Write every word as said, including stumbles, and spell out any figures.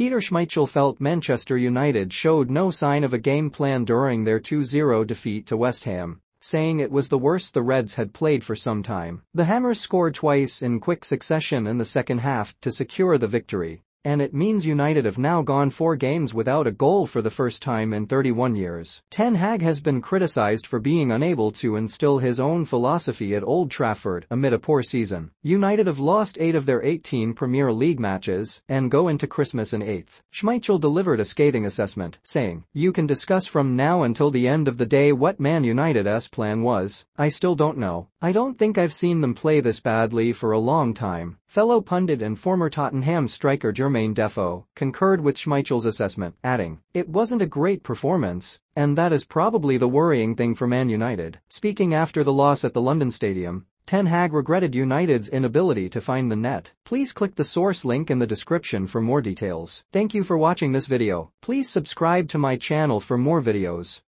Peter Schmeichel felt Manchester United showed no sign of a game plan during their two zero defeat to West Ham, saying it was the worst the Reds had played for some time. The Hammers scored twice in quick succession in the second half to secure the victory, and it means United have now gone four games without a goal for the first time in thirty-one years. Ten Hag has been criticized for being unable to instill his own philosophy at Old Trafford amid a poor season. United have lost eight of their eighteen Premier League matches and go into Christmas in eighth. Schmeichel delivered a scathing assessment, saying, "You can discuss from now until the end of the day what Man United's plan was. I still don't know. I don't think I've seen them play this badly for a long time." Fellow pundit and former Tottenham striker Jermaine Defoe concurred with Schmeichel's assessment, adding, "It wasn't a great performance, and that is probably the worrying thing for Man United." Speaking after the loss at the London Stadium, Ten Hag regretted United's inability to find the net. Please click the source link in the description for more details. Thank you for watching this video. Please subscribe to my channel for more videos.